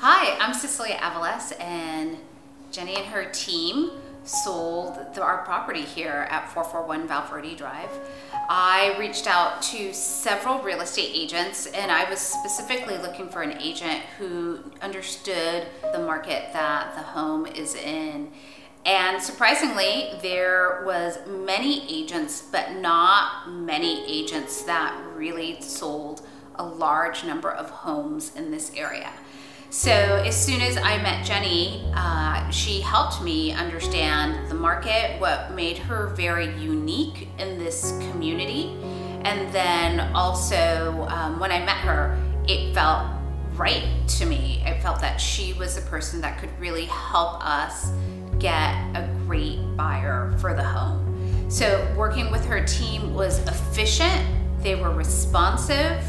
Hi, I'm Cecilia Aviles, and Jennie and her team sold our property here at 441 Valverde Drive. I reached out to several real estate agents, and I was specifically looking for an agent who understood the market that the home is in. And surprisingly, there was many agents, but not many agents that really sold a large number of homes in this area. So as soon as I met Jennie, she helped me understand the market, what made her very unique in this community. And then also when I met her, it felt right to me. I felt that she was the person that could really help us get a great buyer for the home. So working with her team was efficient, they were responsive,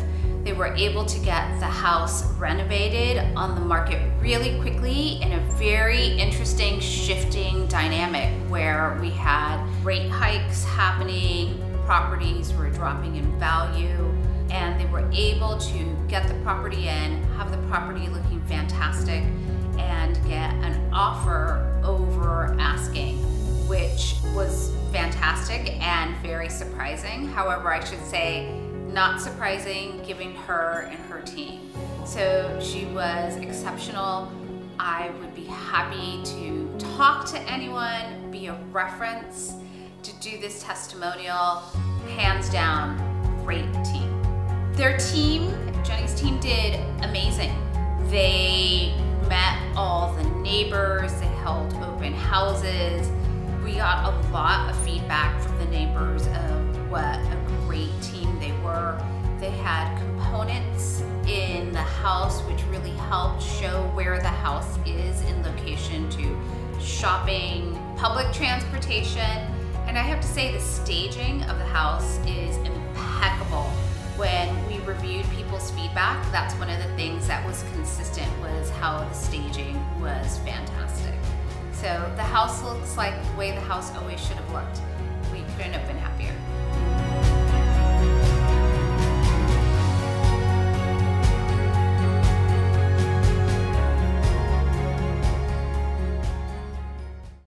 they were able to get the house renovated on the market really quickly in a very interesting shifting dynamic where we had rate hikes happening, properties were dropping in value, and they were able to get the property in, have the property looking fantastic, and get an offer over asking, which was fantastic and very surprising. However, I should say, not surprising given her and her team. So she was exceptional. I would be happy to talk to anyone, be a reference, to do this testimonial. Hands down, great team. Their team, Jennie's team, did amazing. They met all the neighbors, they held open houses. We got a lot of feedback from the neighbors of what a great team they were. They had components in the house which really helped show where the house is in location to shopping, public transportation, and I have to say the staging of the house is impeccable. When we reviewed people's feedback, that's one of the things that was consistent, was how the staging was fantastic. So the house looks like the way the house always should have looked. We couldn't have been happier.